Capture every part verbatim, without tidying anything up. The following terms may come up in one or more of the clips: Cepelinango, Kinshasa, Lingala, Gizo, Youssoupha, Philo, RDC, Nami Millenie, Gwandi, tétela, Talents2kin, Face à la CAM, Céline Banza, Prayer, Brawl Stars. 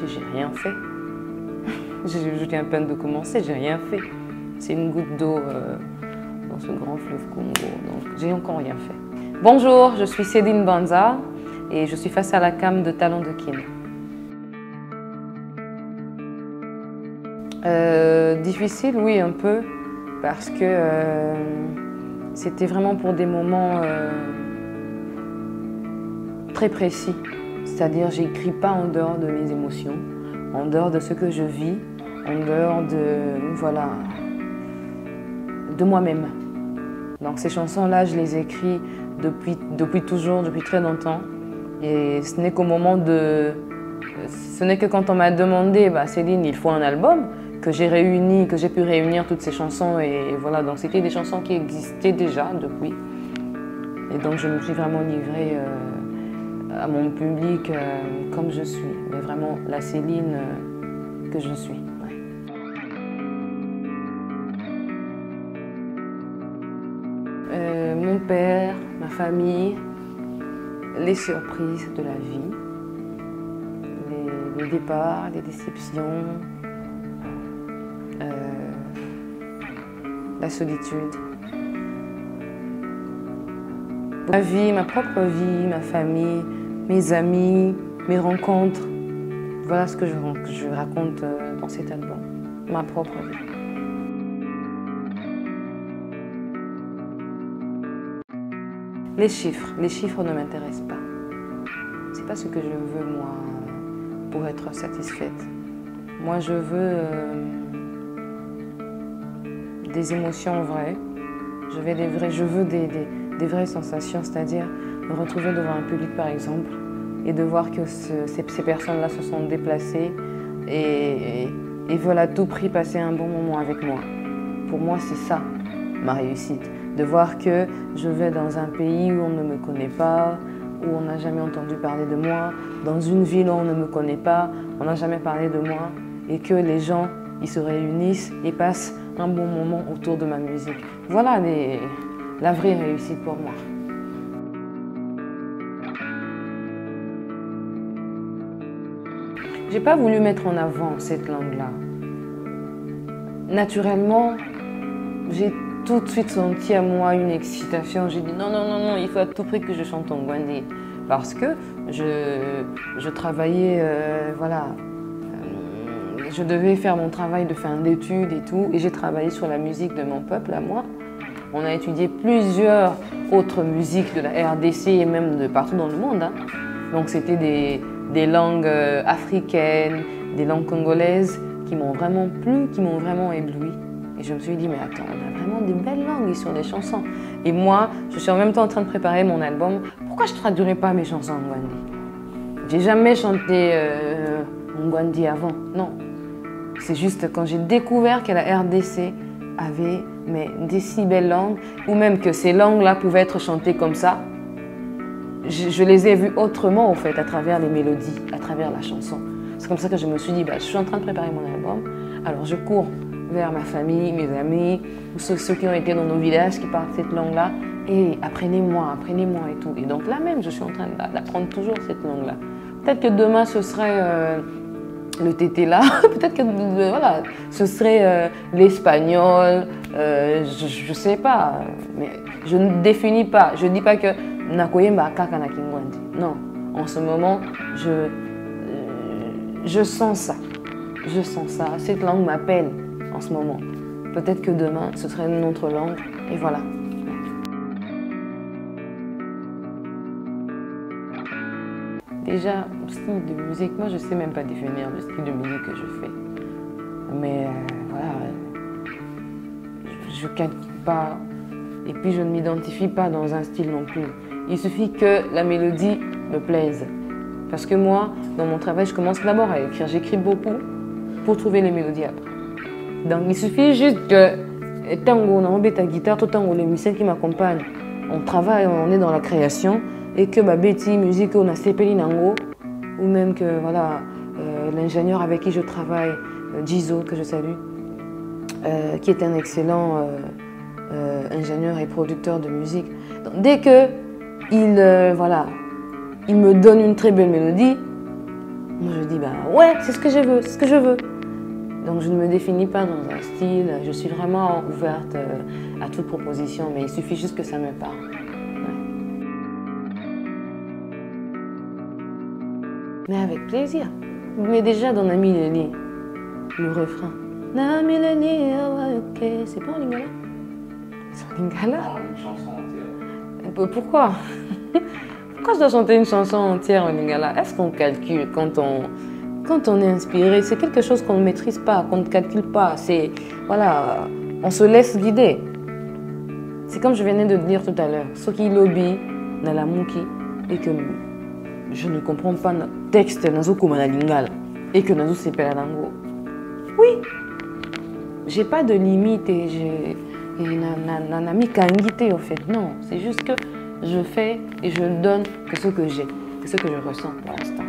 marché, j'ai rien fait. Je viens à peine de commencer, j'ai rien fait. C'est une goutte d'eau euh, dans ce grand fleuve Congo, donc j'ai encore rien fait. Bonjour, je suis Céline Banza et je suis face à la cam de Talents deux kin. Euh, difficile, oui, un peu, parce que euh, c'était vraiment pour des moments euh, très précis. C'est-à-dire, j'écris pas en dehors de mes émotions, en dehors de ce que je vis, en dehors de, voilà, de moi-même. Donc ces chansons-là, je les écris depuis, depuis toujours, depuis très longtemps. Et ce n'est qu'au moment de... Ce n'est que quand on m'a demandé, bah, Céline, il faut un album, que j'ai réuni, que j'ai pu réunir toutes ces chansons. Et, et voilà, donc c'était des chansons qui existaient déjà depuis. Et donc je me suis vraiment livrée euh, à mon public euh, comme je suis, mais vraiment la Céline euh, que je suis. Ouais. Euh, mon père, ma famille, les surprises de la vie. Les départs, les déceptions, euh, la solitude. Ma vie, ma propre vie, ma famille, mes amis, mes rencontres. Voilà ce que je, je raconte dans cet album, ma propre vie. Les chiffres, les chiffres ne m'intéressent pas. C'est pas ce que je veux, moi, pour être satisfaite. Moi, je veux euh, des émotions vraies. Je veux des vraies, je veux des, des, des vraies sensations, c'est-à-dire me retrouver devant un public, par exemple, et de voir que ce, ces, ces personnes-là se sont déplacées et, et, et veulent à tout prix passer un bon moment avec moi. Pour moi, c'est ça, ma réussite. De voir que je vais dans un pays où on ne me connaît pas, où on n'a jamais entendu parler de moi, dans une ville où on ne me connaît pas, on n'a jamais parlé de moi, et que les gens, ils se réunissent et passent un bon moment autour de ma musique. Voilà les, la vraie réussite pour moi. J'ai pas voulu mettre en avant cette langue-là. Naturellement, j'ai tout de suite senti à moi une excitation. J'ai dit non, non, non, non, il faut à tout prix que je chante en Gwandi. Parce que je, je travaillais, euh, voilà, euh, je devais faire mon travail de fin d'études et tout. Et j'ai travaillé sur la musique de mon peuple à moi. On a étudié plusieurs autres musiques de la R D C et même de partout dans le monde. Hein. Donc c'était des, des langues africaines, des langues congolaises qui m'ont vraiment plu, qui m'ont vraiment ébloui. Et je me suis dit, mais attends, on a vraiment des belles langues sur des chansons. Et moi, je suis en même temps en train de préparer mon album. Pourquoi je ne traduirais pas mes chansons en Gwandi? J'ai jamais chanté euh, en Gwandi avant, non. C'est juste quand j'ai découvert que la R D C avait mais, des si belles langues, ou même que ces langues-là pouvaient être chantées comme ça, je, je les ai vues autrement, en fait, à travers les mélodies, à travers la chanson. C'est comme ça que je me suis dit, bah, je suis en train de préparer mon album, alors je cours vers ma famille, mes amis, ceux, ceux qui ont été dans nos villages, qui parlent cette langue-là, et apprenez-moi, apprenez-moi et tout. Et donc là même, je suis en train d'apprendre toujours cette langue-là. Peut-être que demain, ce serait euh, le tétela, peut-être que euh, voilà, ce serait euh, l'espagnol, euh, je ne sais pas, mais je ne définis pas, je ne dis pas que Nakoyemba kaka na Kingwandi. Non, en ce moment, je, euh, je sens ça, je sens ça, cette langue m'appelle. En ce moment. Peut-être que demain, ce serait une autre langue, et voilà. Déjà, style de musique, moi je sais même pas définir le style de musique que je fais. Mais euh, voilà, je ne calcule pas, et puis je ne m'identifie pas dans un style non plus. Il suffit que la mélodie me plaise. Parce que moi, dans mon travail, je commence d'abord à écrire. J'écris beaucoup pour trouver les mélodies après. Donc il suffit juste que, tant qu'on a enlevé ta guitare, tout le temps les musiciens qui m'accompagnent, on travaille, on est dans la création, et que ma Betty, musique, on a Cepelinango, ou même que voilà, euh, l'ingénieur avec qui je travaille, Gizo, que je salue, euh, qui est un excellent euh, euh, ingénieur et producteur de musique. Donc, dès que il, euh, voilà, il me donne une très belle mélodie, Moi, je dis, bah ouais, c'est ce que je veux, c'est ce que je veux. Donc, je ne me définis pas dans un style, je suis vraiment ouverte à toute proposition, mais il suffit juste que ça me parle. Ouais. Mais avec plaisir. Mais déjà dans Nami Millenie, le refrain. Nami Millenie, ok, c'est pas en Lingala? C'est en Lingala? Ah, une chanson entière. Pourquoi? Pourquoi je dois chanter une chanson entière en Lingala? Est-ce qu'on calcule quand on, quand on est inspiré? C'est quelque chose qu'on ne maîtrise pas, qu'on ne calcule pas. C'est, voilà, on se laisse guider. C'est comme je venais de dire tout à l'heure. Ce qui lobby, dans la mouki, et que je ne comprends pas notre texte nazo comme la Lingala et que nazo Cepelinango. Oui, j'ai pas de limite et j'ai nanami kangité au fait. Non, c'est juste que je fais et je donne que ce que j'ai, que ce que je ressens pour l'instant.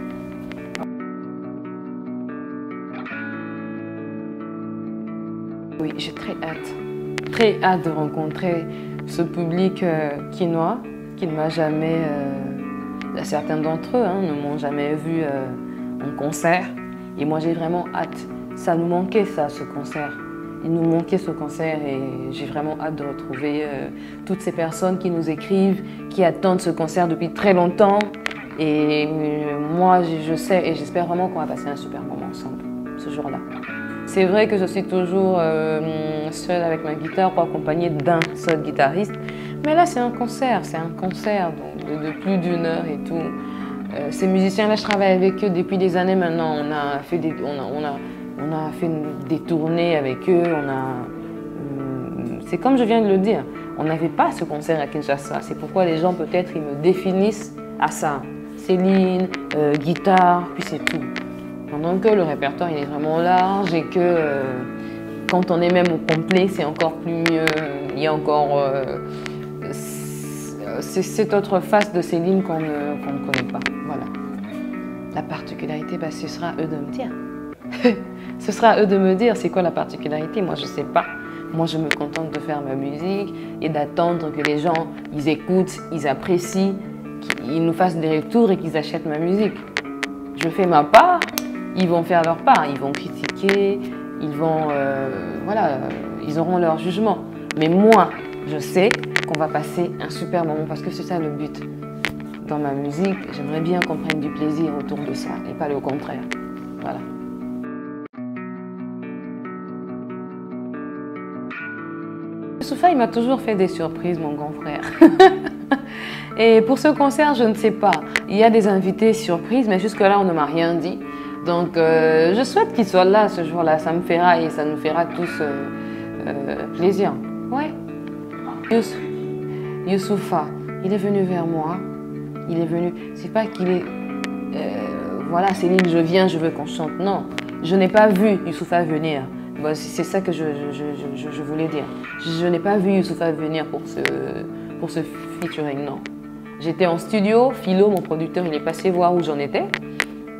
Oui, j'ai très hâte, très hâte de rencontrer ce public euh, quinois qui ne m'a jamais euh, certains d'entre eux hein, ne m'ont jamais vu euh, en concert et moi j'ai vraiment hâte. Ça nous manquait ça, ce concert. Il nous manquait ce concert et j'ai vraiment hâte de retrouver euh, toutes ces personnes qui nous écrivent, qui attendent ce concert depuis très longtemps. Et euh, moi je sais et j'espère vraiment qu'on va passer un super moment ensemble ce jour-là. C'est vrai que je suis toujours euh, seule avec ma guitare ou accompagnée d'un seul guitariste. Mais là, c'est un concert, c'est un concert donc, de, de plus d'une heure et tout. Euh, ces musiciens-là, je travaille avec eux depuis des années maintenant. On a fait des, on a, on a, on a fait des tournées avec eux. On a, euh, c'est comme je viens de le dire, on n'avait pas ce concert à Kinshasa. C'est pourquoi les gens, peut-être, ils me définissent à ça. Céline, euh, guitare, puis c'est tout. Pendant que le répertoire, il est vraiment large et que euh, quand on est même au complet, c'est encore plus mieux. Il y a encore... Euh, c'est cette autre face de ces lignes qu'on ne, qu'on ne connaît pas. Voilà. La particularité, bah, ce sera à eux de me dire. Ce sera à eux de me dire c'est quoi la particularité. Moi, je ne sais pas. Moi, je me contente de faire ma musique et d'attendre que les gens, ils écoutent, ils apprécient, qu'ils nous fassent des retours et qu'ils achètent ma musique. Je fais ma part, ils vont faire leur part. Ils vont critiquer, ils vont... Euh, voilà, ils auront leur jugement. Mais moi, je sais qu'on va passer un super moment parce que c'est ça le but. Dans ma musique, j'aimerais bien qu'on prenne du plaisir autour de ça et pas le contraire. Voilà. Youssoupha, il m'a toujours fait des surprises, mon grand frère. Et pour ce concert, je ne sais pas. Il y a des invités surprises, mais jusque-là, on ne m'a rien dit. Donc, euh, je souhaite qu'il soit là ce jour-là. Ça me fera et ça nous fera tous euh, euh, plaisir. Ouais. Youssoupha, il est venu vers moi, il est venu, c'est pas qu'il est, euh, voilà Céline, je viens, je veux qu'on chante, non, je n'ai pas vu Youssoupha venir, bon, c'est ça que je, je, je, je voulais dire, je, je n'ai pas vu Youssoupha venir pour ce, pour ce featuring, non. J'étais en studio, Philo, mon producteur, il est passé voir où j'en étais,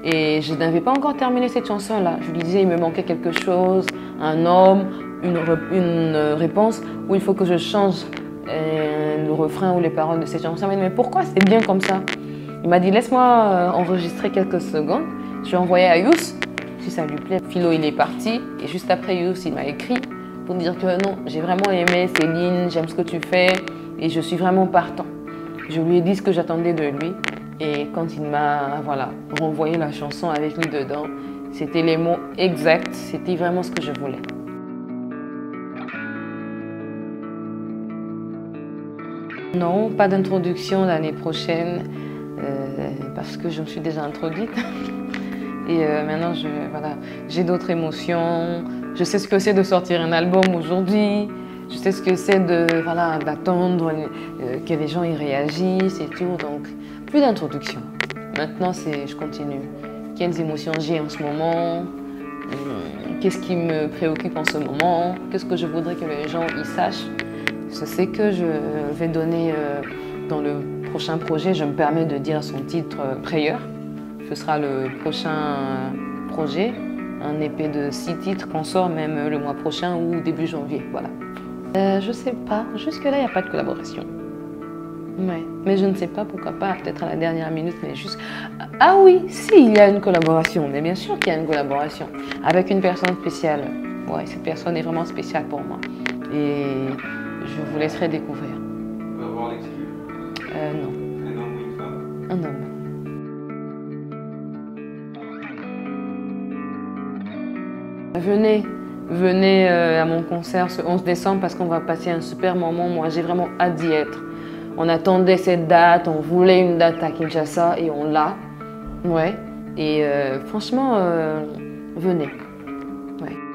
et je n'avais pas encore terminé cette chanson-là, je lui disais, il me manquait quelque chose, un homme, Une, une réponse où il faut que je change euh, le refrain ou les paroles de cette chanson. Mais pourquoi c'est bien comme ça? Il m'a dit laisse-moi euh, enregistrer quelques secondes. Je l'ai envoyé à Yous, si ça lui plaît. Philo il est parti et juste après Yous il m'a écrit pour me dire que non, j'ai vraiment aimé Céline, j'aime ce que tu fais et je suis vraiment partant. Je lui ai dit ce que j'attendais de lui et quand il m'a voilà, renvoyé la chanson avec lui dedans, c'était les mots exacts, c'était vraiment ce que je voulais. Non, pas d'introduction l'année prochaine, euh, parce que je me suis déjà introduite. Et euh, maintenant, je, voilà, j'ai d'autres émotions. Je sais ce que c'est de sortir un album aujourd'hui. Je sais ce que c'est de, voilà, d'attendre euh, que les gens y réagissent et tout. Donc, plus d'introduction. Maintenant, c'est, je continue. Quelles émotions j'ai en ce moment? Qu'est-ce qui me préoccupe en ce moment? Qu'est-ce que je voudrais que les gens y sachent? Je sais que je vais donner euh, dans le prochain projet, je me permets de dire son titre euh, Prayer. Ce sera le prochain euh, projet, un E P de six titres qu'on sort même euh, le mois prochain ou début janvier. Voilà. Euh, je sais pas, jusque-là il n'y a pas de collaboration. Ouais. mais je ne sais pas pourquoi pas, peut-être à la dernière minute, mais juste... Ah oui, si, il y a une collaboration, mais bien sûr qu'il y a une collaboration avec une personne spéciale. Ouais, cette personne est vraiment spéciale pour moi. Et je vous laisserai découvrir. On va voir l'exclu. Euh, non. Un homme ou une femme? Un homme. Venez, venez à mon concert ce onze décembre parce qu'on va passer un super moment. Moi, j'ai vraiment hâte d'y être. On attendait cette date, on voulait une date à Kinshasa et on l'a. Ouais. Et euh, franchement, euh, venez. Ouais.